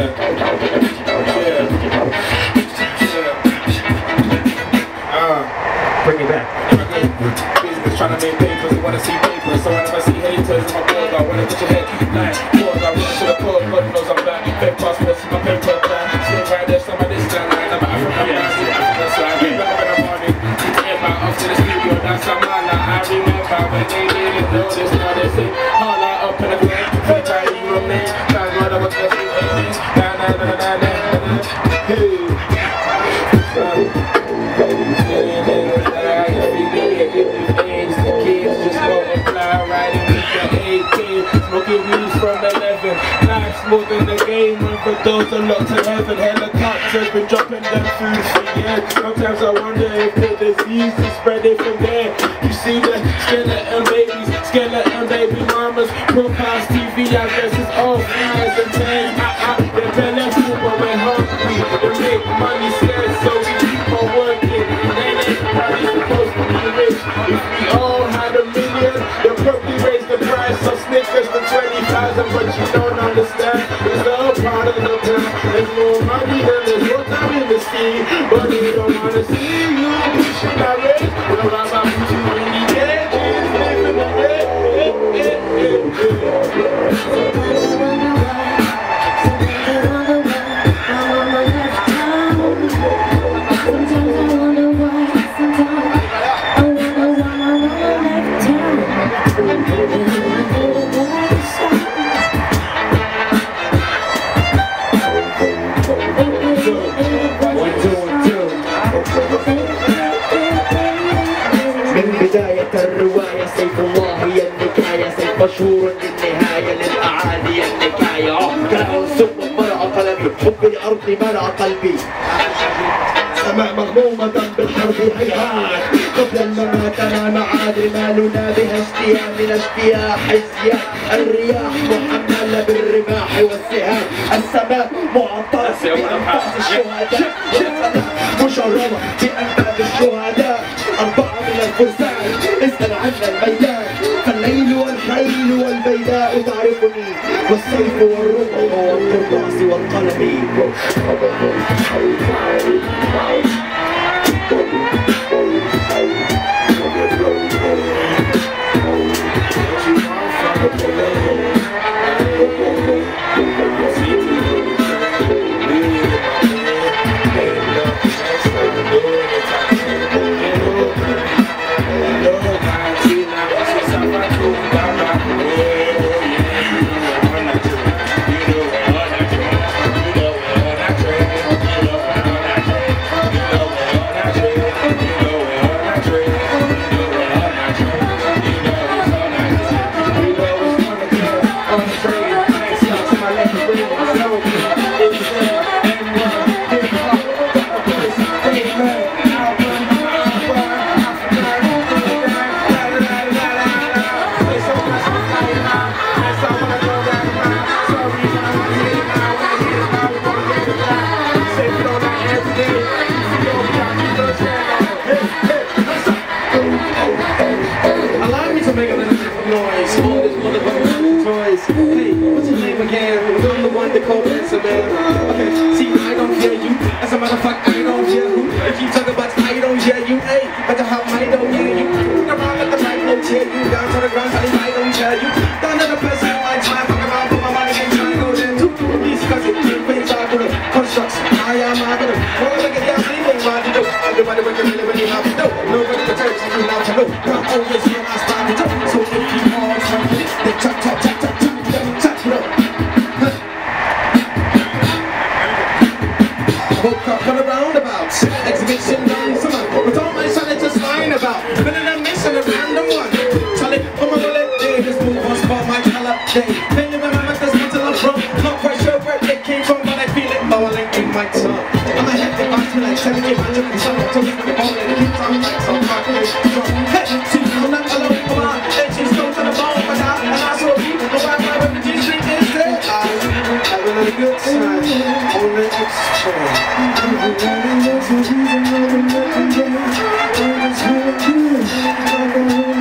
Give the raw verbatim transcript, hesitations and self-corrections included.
yeah. Uh, bring it back. Business trying to make papers, I wanna see papers. So I never see haters in my world, I wanna get your head nine, four, I wanna shoot a pull, but knows I'm blind. Fake passports in my paper plan. Still right there, some of this down line. I'm African, I'm African, so I get back when I'm on it. Get back up to the studio, that's a man. I remember when they didn't know this, now they say, all I up in the way, they try to remain. Time's right, I was just doing things. Na na na na na na. Hey. More than the game, and for those unlocked in heaven, helicopters been dropping them food for years. Sometimes I wonder if the disease is spreading from there. You see the skeleton babies, skeleton baby mamas, broke past T V addresses, all eyes and tears. I, I, they're belly full, but we're hungry. They make money scarce, so we keep on working. And they ain't probably supposed to be rich. If we all had a million, they'll probably raise the price of Snickers to twenty thousand, but you don't understand. It's all part of the plan. There's more money than there's water in the sea, but we don't wanna see you. Should I raise? Well, I'm about to in the edges, living the way. Sometimes I wonder why. Sometimes I wonder why. I'm on my left time. Sometimes I wonder why. Sometimes I wonder why I'm on my left time. الرواية سيف الله هي النكاية سيف مشهور للنهاية للأعالي النكاية عقرع ثم مرع قلبي حب الأرض مرع قلبي السماء مغمومة بالحرب هيهات قبل الممات أنا معادي مالنا بها اشتياء من اشتياء حزياء الرياح محملة بالرماح والسهام السماء معطرة بأنفاس الشهداء والسماء مشربة بأنفاس الشهداء أربعة من الفرسان اسأل عنا البيداء فالليل والحيل والبيداء تعرفني والسيف والرمح والقرطاس والقلم I'm